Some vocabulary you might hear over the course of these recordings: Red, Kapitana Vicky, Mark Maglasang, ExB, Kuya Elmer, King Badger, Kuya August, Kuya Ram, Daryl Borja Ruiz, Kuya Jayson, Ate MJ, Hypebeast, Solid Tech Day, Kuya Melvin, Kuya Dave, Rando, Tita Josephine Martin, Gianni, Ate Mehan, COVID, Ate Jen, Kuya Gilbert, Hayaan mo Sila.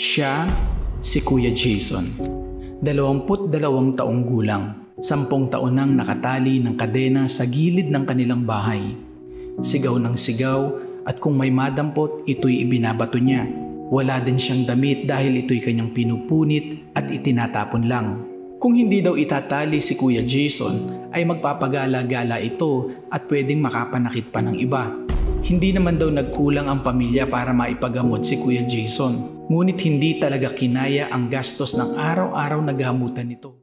Siya si Kuya Jayson, 22 taong gulang, 10 taon nang nakatali ng kadena sa gilid ng kanilang bahay. Sigaw ng sigaw at kung may madampot, ito'y ibinabato niya. Wala din siyang damit dahil ito'y kanyang pinupunit at itinatapon lang. Kung hindi daw itatali si Kuya Jayson ay magpapagala-gala ito at pwedeng makapanakit pa ng iba. Hindi naman daw nagkulang ang pamilya para maipagamot si Kuya Jayson, ngunit hindi talaga kinaya ang gastos ng araw-araw na gamutan nito.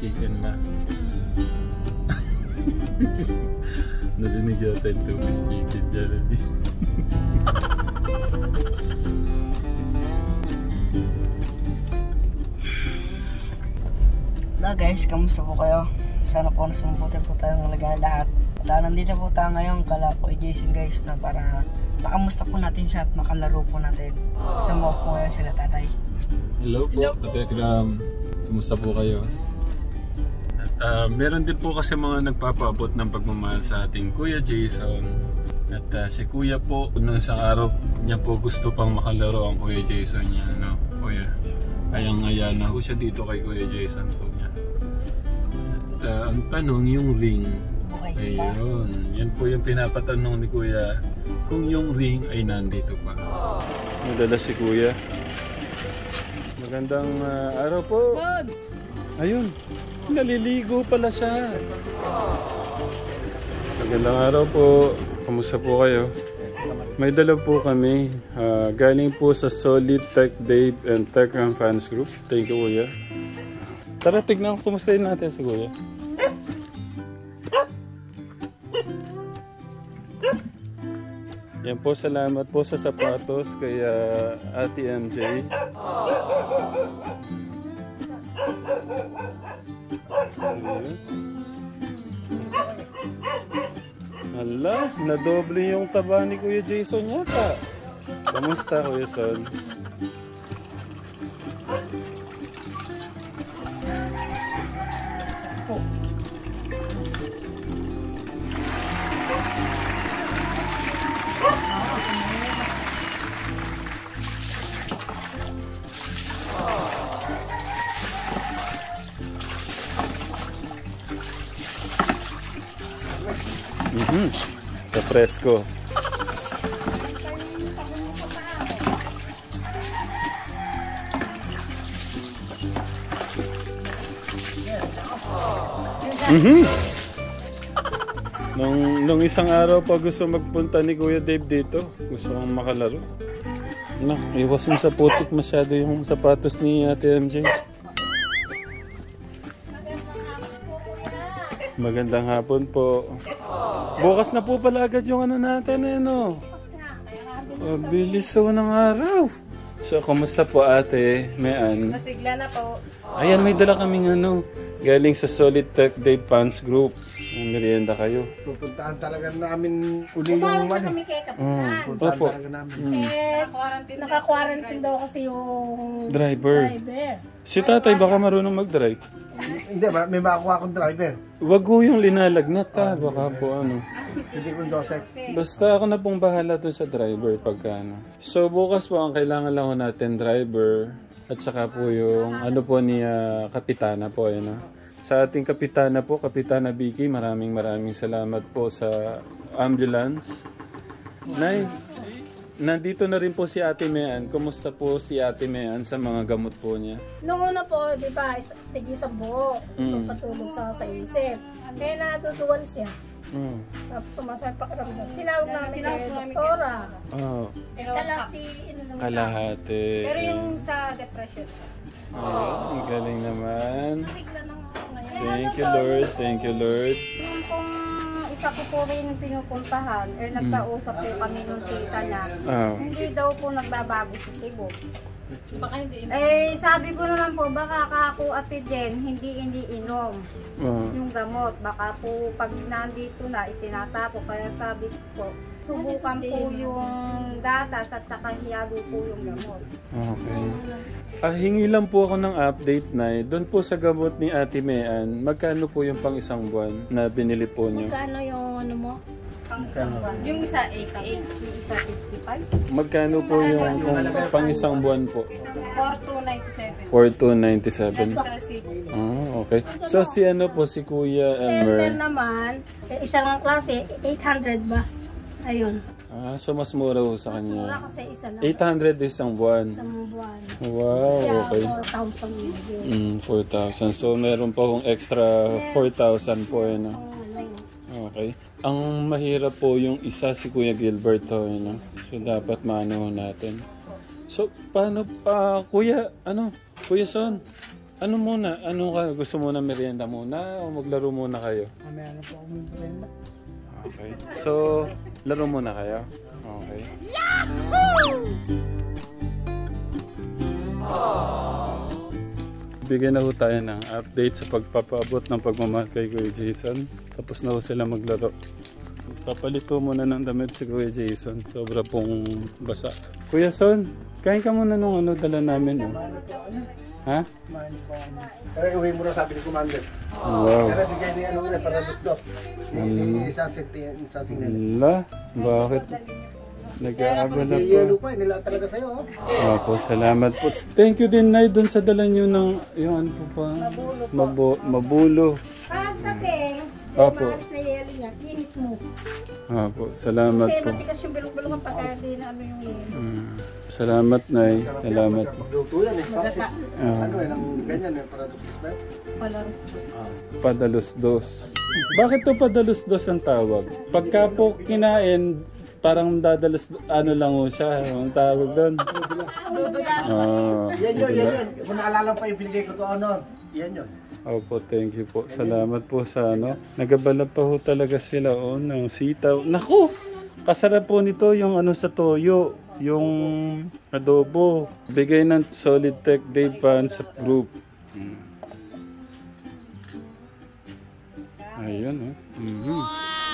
Chicken na. Narinig yata yung two-piece chicken dyan. Hello guys, kamusta po kayo? Sana po nasumputin po tayong lagay lahat. At nandito po tayo ngayon kala Kuya Jayson guys na para makamusta po natin siya at makalaro po natin. Sama po ngayon sila tatay. Hello po, Ate Ram. Kamusta po kayo? Meron din po kasi mga nagpapaabot ng pagmamahal sa ating Kuya Jayson. At si Kuya po, noong isang araw niya po gusto pang makalaro ang Kuya Jayson niya, no? Kuya. Kayang-aya na ho siya dito kay Kuya Jayson po niya. At ang tanong, yung ring. Okay, ayun. Yan po yung pinapatanong ni Kuya kung yung ring ay nandito pa. Madala si Kuya. Magandang araw po. Ayun. Naliligo pala siya. Magandang araw po. Kamusta po kayo? May dala po kami. Galing po sa Solid Tech Day and Tech and Fans Group. Thank you, Kuya. Tara, tignan ko. Kumustahin natin si Kuya. Yan po, salamat po sa sapatos kay Ate MJ. Hala, nadoble yung taba ni Kuya Jayson yata. Kamusta Kuya Son? Oh. Presko. Nung isang araw pa gusto magpunta ni Kuya Dave dito, gusto kong makalaro. Iwas mo sa putik masyado yung sapatos ni Ate MJ. Magandang hapon po. Bukas na po pala agad yung ano natin eh, no? Bukas na. Kaya bilis po ng araw. So, kumusta po ate? Mayan? Masigla na po. Ayan, may dala kaming ano. Galing sa Solid Tech Day Fans Group. Ang merienda kayo. Pupuntaan talaga namin uli yung man. Kami kay Kapitan. Pupuntaan talaga namin. Naka-quarantine daw kasi yung driver. Si tatay baka marunong mag-drive. Hindi ba? May makuha akong driver. Wag ko yung linalagnat ka. Baka po ano. Hindi ko dosek. Basta ako na pong bahala doon sa driver pagka ano. So bukas po ang kailangan lang natin driver. At saka po yung ano po ni Kapitana po. Ano. Sa ating Kapitana po, Kapitana Vicky, maraming salamat po sa ambulance. Nay, nandito na rin po si Ate Mehan. Kumusta po si Ate Mehan sa mga gamot po niya? Noong una po, di ba, tigis sa buhok. Patulog sa isip. Kaya natutuwan siya. Tapos sumasaya pakiramdam. Tinawag namin kayo, doktora. Kalahati. Kalahati. Pero yung sa depression. Ang galing naman. Thank you Lord, thank you Lord. Yung pong sa Kupuri yung pinupuntahan, nagkausap po kami nung tita niya. Hindi daw po nagbabago si Tibo. Baka hindi. Sabi ko naman po, baka ako Ate Jen, hindi iniinom yung gamot. Baka po pag nandito na, itinatapo. Kaya sabi ko, subukan po yung gatas at saka hiyago po yung gamot. Okay. Hingi lang po ako ng update na doon po sa gamot ni Ate Mehan, magkano po yung pang isang buwan na binili po niyo? Magkano yung ano mo? Pang isang buwan. Yung isa 88, yung isa 55. Magkano po yung pang isang buwan po? 4,297. 4,297. Oh, okay. So si ano po si Kuya Elmer? Elmer naman, isang klase 800 ba? Ayun. So mas mura po sa kanya. Mas mura kasi isa lang. 800 isang buwan. Isang buwan. Wow, okay. 4,000. 4,000. So meron pa akong extra 4,000 po, ano. Okay. Ang mahirap po yung isa si Kuya Gilbert, ano. So dapat maano natin. So paano pa Kuya, ano? Kuya Son. Ano muna? Ano ka gusto mo na merienda muna o maglaro muna kayo? Mamaya na po akong merienda. Okay. So, laro muna kayo. Okay. Bigyan na ho tayo ng update sa pagpapaabot ng pagmamahal kay Kuya Jayson. Tapos na ho sila maglaro. Papalito muna ng damit si Kuya Jayson. Sobra pong basa. Kuya Son, kain ka muna nung ano dala namin. Ha? Kaya uwi mo na sabi ni Commander. Wow. Kaya sige ni ano na para dito. Isang nila. Bakit? Nag-aabala po. Yelo pa, nila talaga sa'yo. Opo, salamat po. Thank you din, Nay, dun sa dala nyo ng, yung ano po pa? Mabulo. Pagdating, yung maras na yelo niya, pinit mo. Opo, salamat po. Kasi matikas yung bilog-bilog ang pagkakali na ano yung yelo. Salamat, Nay. Salamat. Magluto yan eh. Ano eh, ang ganyan eh, padalos-dos. Bakit to padalos-dos ang tawag? Pagka po kinain, parang dadalos, ano lang ho siya, ang tawag doon. Yan yun. Kung naalala pa yung binigay ko to, ano? Yan yun. Opo, thank you po. Salamat po sa ano. Nagabala pa ho talaga sila, oh, ng sitaw. Naku! Kasarap po nito yung ano sa toyo. Yung adobo, bigay ng Solid Tech Day pa sa group. Ayun, oh.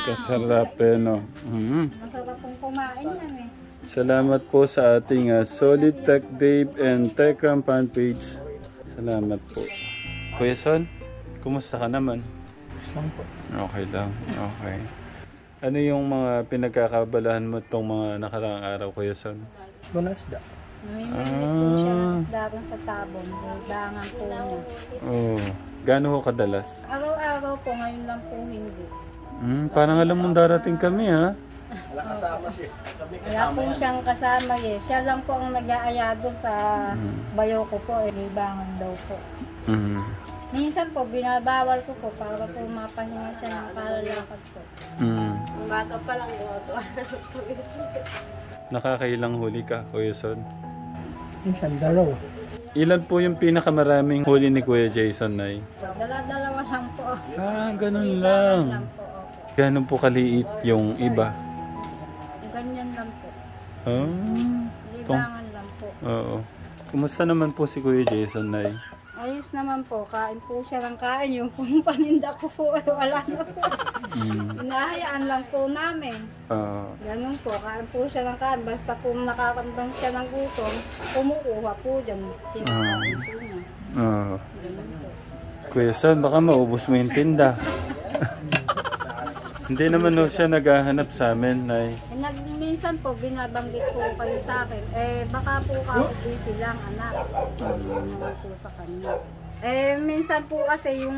Kasarap eh, no? Masarap pong kumain yan eh. Salamat po sa ating Solid Tech Day and Tech Ram fan page. Salamat po. Kuya Son, kumusta ka naman? Okay lang, okay. Ano yung mga pinagkakabalahan mo itong mga nakaraang araw, Kuya Son? Wala isda. Isda sa tabong, dangan po niya. Gaano ho kadalas? Araw-araw po, ngayon lang po hindi. Parang alam mong darating kami, ha? Wala kasama siya. Wala po siyang kasama, eh. Siya lang po ang nag-aayado sa bayo ko po, eh, libangan daw po. Minsan po, binabawal ko po para po mapahinga siya ng palalakad po. Bata pa lang po ito. Nakakailang huli ka, Kuya Son? Minsan, dalawa. Ilan po yung pinakamaraming huli ni Kuya Jayson, Nay? Dalawa lang po. Ganun lang. Ganun po kaliit yung iba? Ganyan lang po. Libangan lang po. Oo. Kumusta naman po si Kuya Jayson, Nay? Ayos naman po, kain po siya ng kain. Yung kung paninda ko po, wala na po. Inahayaan lang po namin. Ganun po, kain po siya ng kain. Basta po nakakamdam siya ng gutom, kumukuha po dyan. Pinakain po niya. Kuya Son, baka maubos mo yung tinda. Hindi naman no siya naghahanap sa amin, Nay. Minsan po, binabanggit po kayo sa akin, baka po kami busy lang, anak. Naman po sa kanya. Minsan po kasi yung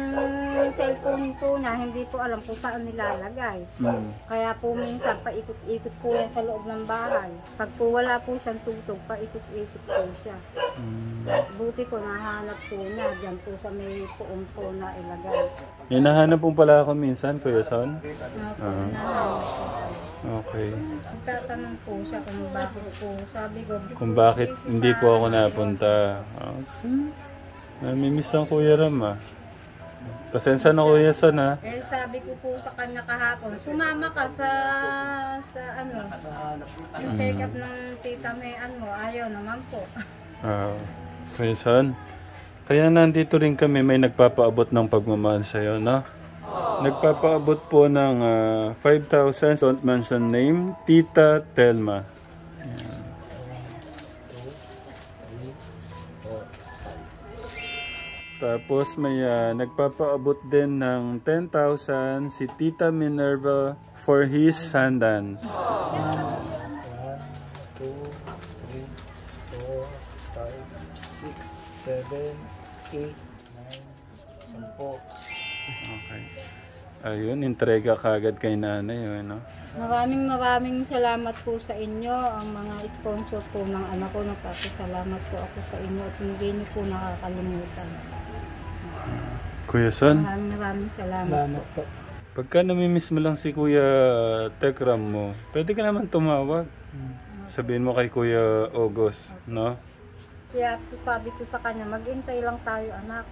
cellphone po na, hindi po alam po saan nilalagay. Kaya po minsan, paikot-ikot po yan sa loob ng bahay. Pag po wala po siyang tutog, paikot-ikot po siya. Buti ko nahanap po na, dyan po sa may poong po na ilagay. Nahanap po pala ako minsan, Kuya Son? Okay. Nagtatanong po siya kung bakit po, sabi ko. Kung bakit hindi po ako napunta. Namimiss ang Kuya Ram, ah. Pasensya na Kuya Son, ha? Eh, sabi ko po sa kanya kahapon, sumama ka sa ano, yung check-up ng Tita Mehan mo. Ayaw naman po. Kuya Son, kaya nandito rin kami, may nagpapaabot ng pagmamahal sa'yo, no? Nagpapaabot po ng 5,000, don't mention name, Tita Telma. Tapos may nagpapaabot din ng 10,000 si Tita Minerva for his sundance. Okay. Ayun, entrega kagad kay nanay. Ano? Maraming salamat po sa inyo. Ang mga sponsor po ng anak ko, nagpapasalamat po ako sa inyo at hindi niyo po nakakalimutan. Kuya Son? Maraming salamat po. Pagka namimiss mo lang si Kuya Tech Ram mo, pwede ka naman tumawag. Sabihin mo kay Kuya August, no? Kaya po sabi ko sa kanya, maghintay lang tayo anak.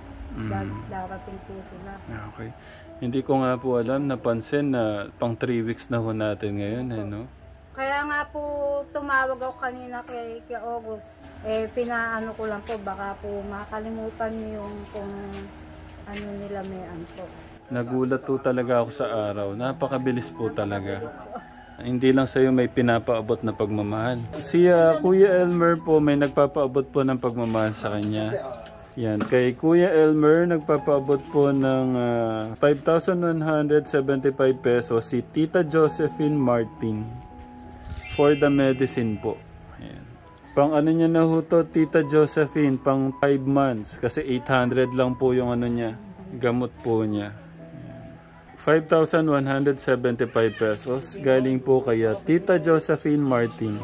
Darating po sila. Okay. Hindi ko nga po alam, napansin na pang 3 weeks na ho natin ngayon. Okay. Eh, no? Kaya nga po tumawag ako kanina kay August. Eh, pinaano ko lang po, baka po makalimutan niyo yung kung ano nila may anto. Nagulat po talaga ako sa araw. Napakabilis po talaga. Hindi lang sa'yo may pinapaabot na pagmamahal. Si Kuya Elmer po may nagpapaabot po ng pagmamahal sa kanya. Yan, kay Kuya Elmer nagpapaabot po ng 5,175 pesos si Tita Josephine Martin for the medicine po. Yan. Pang ano niya na ho to, Tita Josephine, pang 5 months kasi 800 lang po yung ano niya, gamot po niya. 5,175 pesos galing po kay Tita Josephine Martin.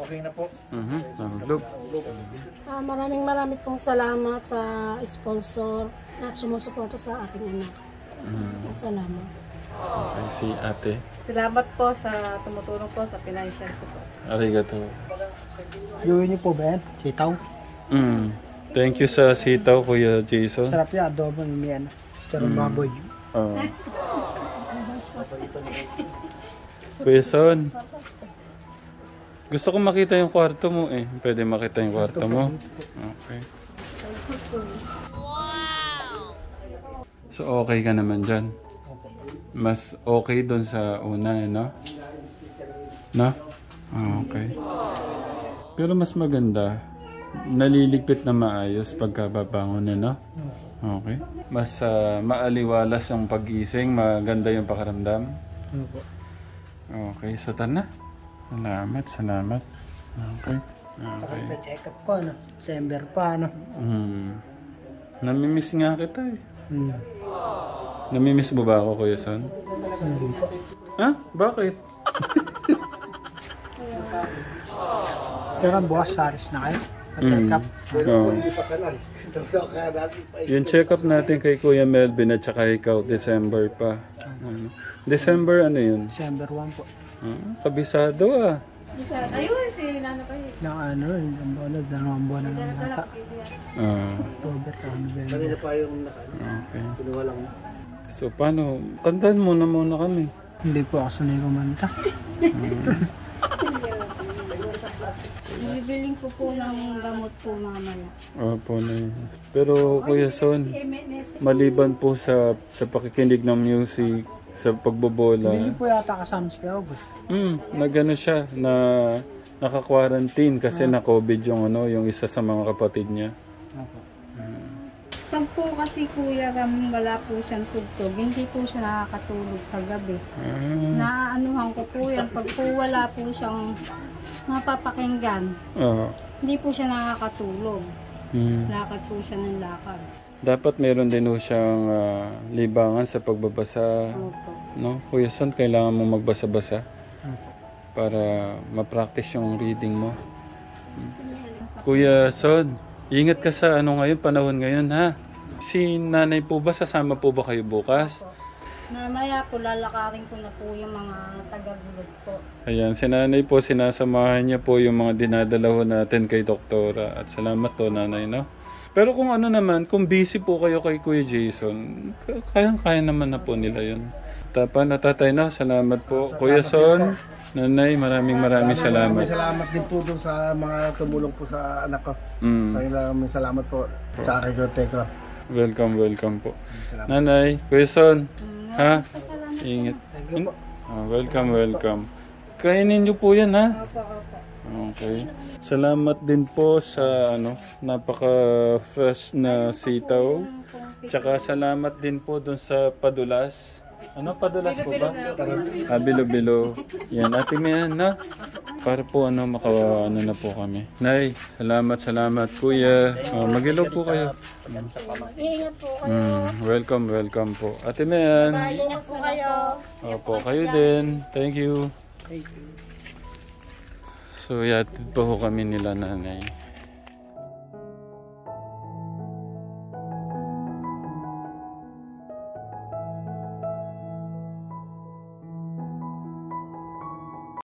Okay na po. Maraming pong salamat sa sponsor na sumusuporta sa aking anak. Salamat. Okay, si ate. Salamat po sa tumutulong po sa financial support. Arigato. Gawin niyo po ba yan? Sitaw? Thank you sa sitaw, Kuya Jayson. Sarap yung adobo ng yan. Sarap baboy. Kuya Son, gusto ko makita yung kwarto mo eh. Pwede makita yung kwarto mo? Okay. Wow! So okay ka naman dyan? Mas okay doon sa una, eh, no? No? Oh, okay. Pero mas maganda, naliligpit na maayos pagkababangon, eh, no? Okay. Mas maaliwalas ang pagising, maganda yung pakiramdam. Okay, so tara na. Salamat. Okay. Pa-check up ko, no? December pa, no? Namimiss nga kita, eh. Namimiss mo ba ako, Kuya Son? Ha? Bakit? Pero bukas saris na kayo. Check-up. Yung check-up natin kay Kuya Melvin at saka ikaw, December pa. December ano yun? December 1 po. Kabisado ah. Ayun, si Nana pa yun. Ano, ang buwan na, dalawang buwan na lang nata. October, November. Kanina pa yung pinuha lang na. So paano? Kantahan muna kami. Hindi po ako sanay kumanta. Ibibiling ko po ng gamot po mamaya. Opo na yun. Pero Kuya Son, maliban po sa pakikinig ng music, sa pagbobola. Hindi po yata kasama si August. Nagano siya, na naka-quarantine kasi na COVID yung ano, yung isa sa mga kapatid niya. Pag po kasi Kuya Ram wala po siyang tugtog, hindi po siya nakakatulog sa gabi. Naaanuhan ko po yan, pag po wala po siyang napapakinggan, hindi po siya nakakatulog. Lakad po siya ng lakad. Dapat meron din po siyang libangan sa pagbabasa. No? Kuya Son, kailangan mo magbasa-basa para ma-practice yung reading mo. Kuya Son, ingat ka sa ano ngayon, panahon ngayon ha. Si nanay po ba, sasama po ba kayo bukas? Mamaya po lalakarin ko na po yung mga taga-gulod po. Ayan, si nanay po, sinasamahan niya po yung mga dinadalaw natin kay doktora. At salamat po nanay, no? Pero kung ano naman, kung busy po kayo kay Kuya Jayson, kayang-kaya naman na po nila yun. Tapan na tatay na, salamat po. Salamat Kuya Son, nanay, maraming salamat. Salamat din po doon sa mga tumulong po sa anak ko. Maraming salamat po. Tsaka kay Kuya Tekra. Welcome po. Salamat. Nanay, Kuya Son. Ha? Ingat. Thank you po. Welcome. Kainin niyo po yan, ha? Okay. Salamat din po sa napaka-fresh na sitaw. Tsaka salamat din po dun sa padulas. Ano padulas po ba? Bilo-bilo. Yan, Ate Mehan, na? Para po makaano na po kami. Nay, salamat kuya. Mag-ilaw po kayo. Ingat po kayo. Welcome po. Ate Mehan. Ingat po kayo. Opo, kayo din. Thank you. So, yatid po kami nila nanay.